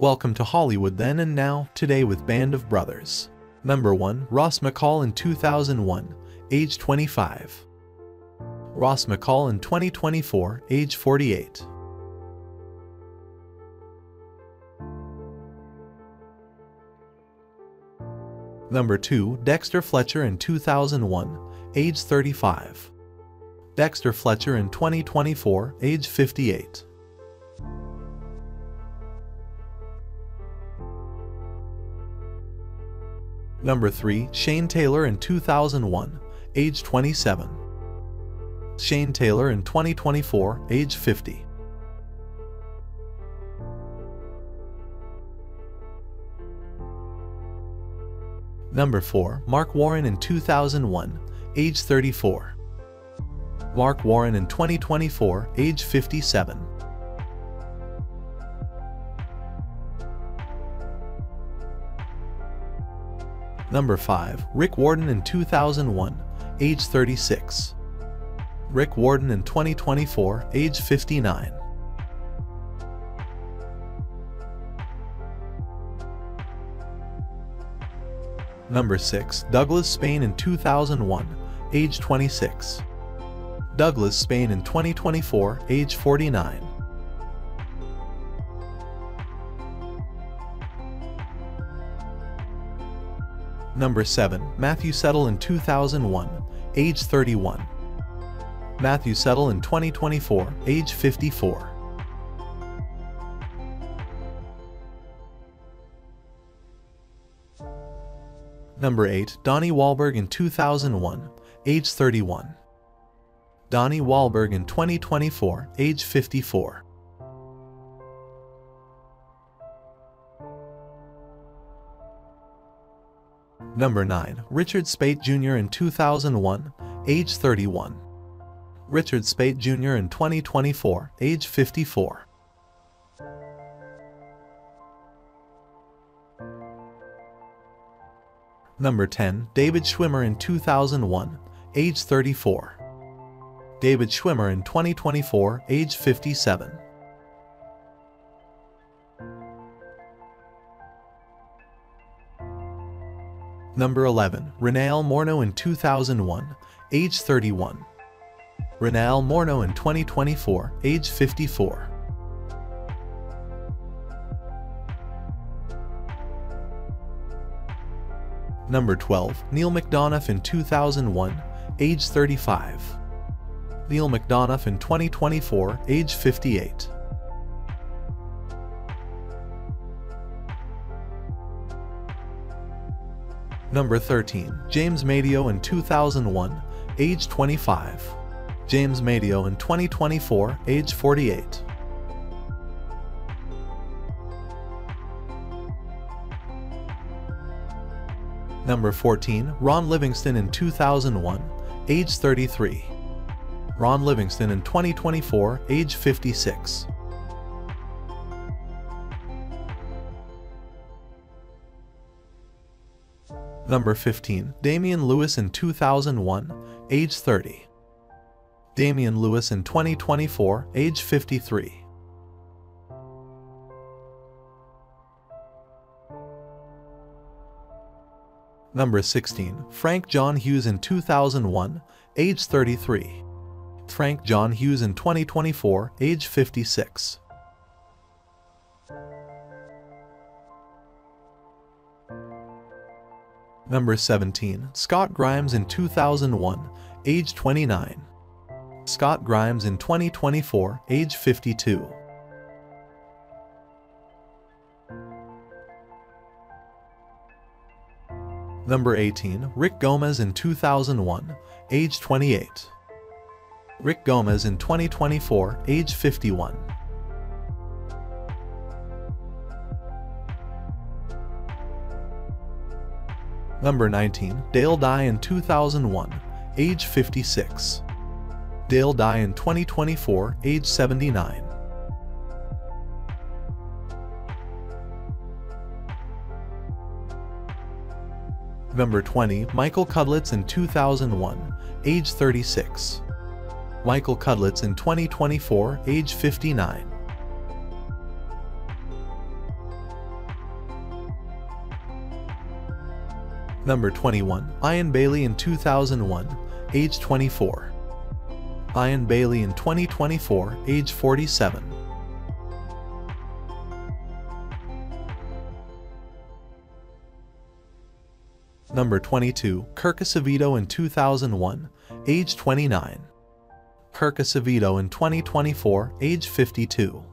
Welcome to Hollywood Then and Now, today with Band of Brothers. Number 1, Ross McCall in 2001, age 25. Ross McCall in 2024, age 48. Number 2, Dexter Fletcher in 2001, age 35. Dexter Fletcher in 2024, age 58. Number 3, Shane Taylor in 2001, age 27. Shane Taylor in 2024, age 50. Number 4, Marc Warren in 2001, age 34. Marc Warren in 2024, age 57. Number 5, Rick Warden in 2001, age 36. Rick Warden in 2024, age 59. Number 6, Douglas Spain in 2001, age 26. Douglas Spain in 2024, age 49. Number 7, Matthew Settle in 2001, age 31. Matthew Settle in 2024, age 54. Number 8, Donnie Wahlberg in 2001, age 31. Donnie Wahlberg in 2024, age 54. Number 9, Richard Speight Jr. in 2001, age 31. Richard Speight Jr. in 2024, age 54. Number 10, David Schwimmer in 2001, age 34. David Schwimmer in 2024, age 57. Number 11, Rene L. Moreno in 2001, age 31. Rene L. Moreno in 2024, age 54. Number 12, Neil McDonough in 2001, age 35. Neil McDonough in 2024, age 58. Number 13, James Madio in 2001, age 25. James Madio in 2024, age 48. Number 14, Ron Livingston in 2001, age 33. Ron Livingston in 2024, age 56. Number 15, Damian Lewis in 2001, age 30. Damian Lewis in 2024, age 53. Number 16, Frank John Hughes in 2001, age 33. Frank John Hughes in 2024, age 56. Number 17, Scott Grimes in 2001, age 29. Scott Grimes in 2024, age 52. Number 18, Rick Gomez in 2001, age 28. Rick Gomez in 2024, age 51. Number 19, Dale Dye in 2001, age 56. Dale Dye in 2024, age 79. Number 20, Michael Cudlitz in 2001, age 36. Michael Cudlitz in 2024, age 59. Number 21. Eion Bailey in 2001, age 24. Eion Bailey in 2024, age 47. Number 22. Kirk Acevedo in 2001, age 29. Kirk Acevedo in 2024, age 52.